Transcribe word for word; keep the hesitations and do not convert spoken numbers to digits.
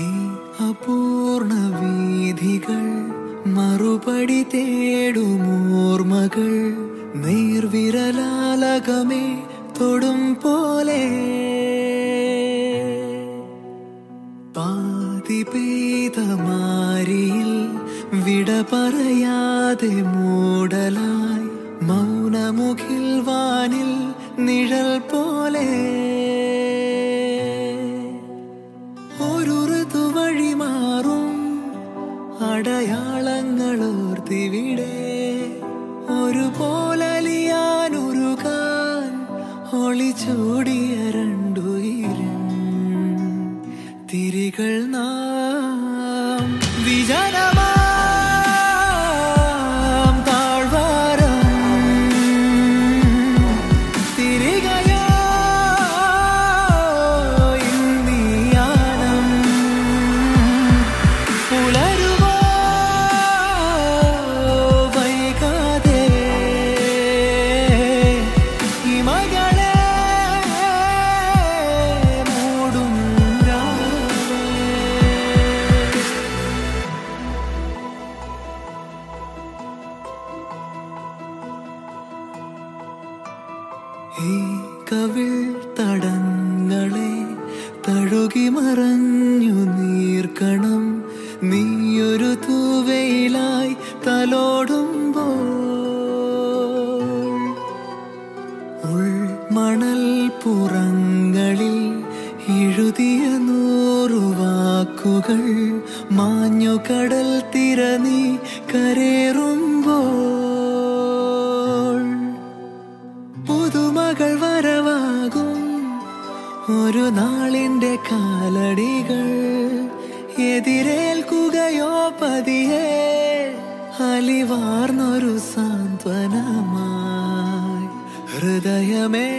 ഈ അപൂർണ വീഥികൾ മറുപടി തേടുമോർമകൾ നീർവിരലാലകമേ തൊടും പോലെ പാതി പെയ്ത മാരിയിൽ വിട പറയാതെ മൂടലായി മൗനമുഖിൽ വാനിൽ നിഴൽ പോലെ അടയാളങ്ങളോർത്തിവിടെ ഒരു പോലലിയാനുരുകാൻ ഒളിച്ചോടിയ രണ്ടു തിരികൾ നാം വിജനമാം താഴ്വാരം തിരികയോ ഇന്ദിയാനം പുലരുമോ വൈകാതെ ഇമകളെ ഈ കവിൾ തടങ്ങളെ തഴുകി മറഞ്ഞു നീർക്കണം നീയൊരു തൂവയിലായി തലോടുമ്പോൾ ഉൾമണൽ പുറങ്ങളിൽ എഴുതിയ നൂറു വാക്കുകൾ മാഞ്ഞു കടൽ തിരനീ കരേറുമ്പോൾ പുതുമകൾ വരവാകും ഒരു നാളിൻ്റെ കാലടികൾ എതിരേൽക്കുകയോ പതിയെ അലിവാർന്നൊരു സാന്ത്വനമായി ഹൃദയമേ.